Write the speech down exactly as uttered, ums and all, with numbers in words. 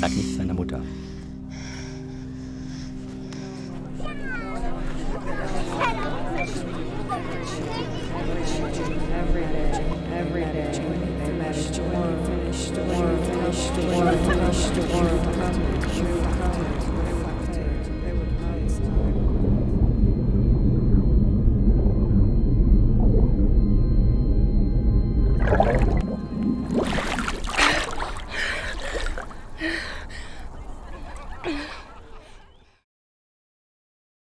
Sag nichts seiner Mutter. Every day, every day,